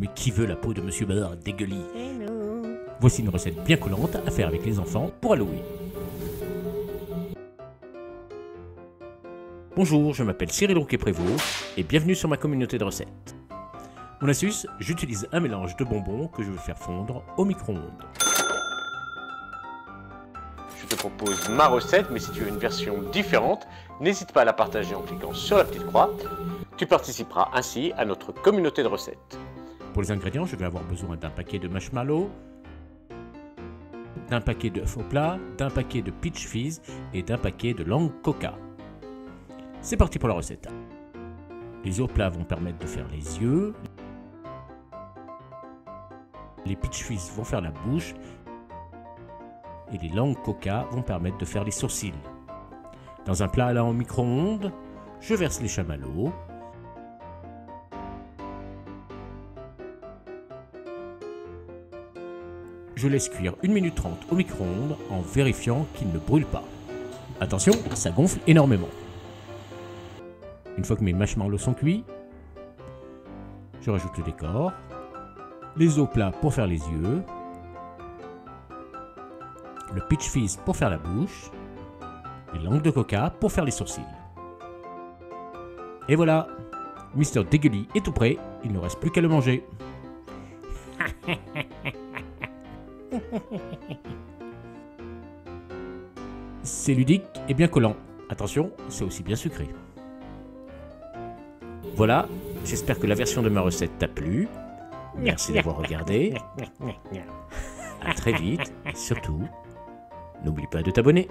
Mais qui veut la peau de Monsieur Bazar dégueulie? Voici une recette bien collante à faire avec les enfants pour Halloween. Bonjour, je m'appelle Cyril Rouquet-Prévost et bienvenue sur ma communauté de recettes. Mon astuce, j'utilise un mélange de bonbons que je vais faire fondre au micro-ondes. Je te propose ma recette, mais si tu veux une version différente, n'hésite pas à la partager en cliquant sur la petite croix. Tu participeras ainsi à notre communauté de recettes. Pour les ingrédients, je vais avoir besoin d'un paquet de marshmallows, d'un paquet de Oeuf au Plat, d'un paquet de Peach Fizz et d'un paquet de langue Coca. C'est parti pour la recette. Les œufs au plat vont permettre de faire les yeux. Les Peach Fizz vont faire la bouche. Et les langues Coca vont permettre de faire les sourcils. Dans un plat à la en micro-ondes, je verse les chamallows. Je laisse cuire 1 minute 30 au micro-ondes en vérifiant qu'ils ne brûlent pas. Attention, ça gonfle énormément. Une fois que mes marshmallows sont cuits, je rajoute le décor, les œufs plats pour faire les yeux, le Peach Fizz pour faire la bouche, les langues de coca pour faire les sourcils. Et voilà, Mister Dégueulis est tout prêt, il ne reste plus qu'à le manger. C'est ludique et bien collant. Attention, c'est aussi bien sucré. Voilà, j'espère que la version de ma recette t'a plu. Merci d'avoir regardé. À très vite et surtout, n'oublie pas de t'abonner.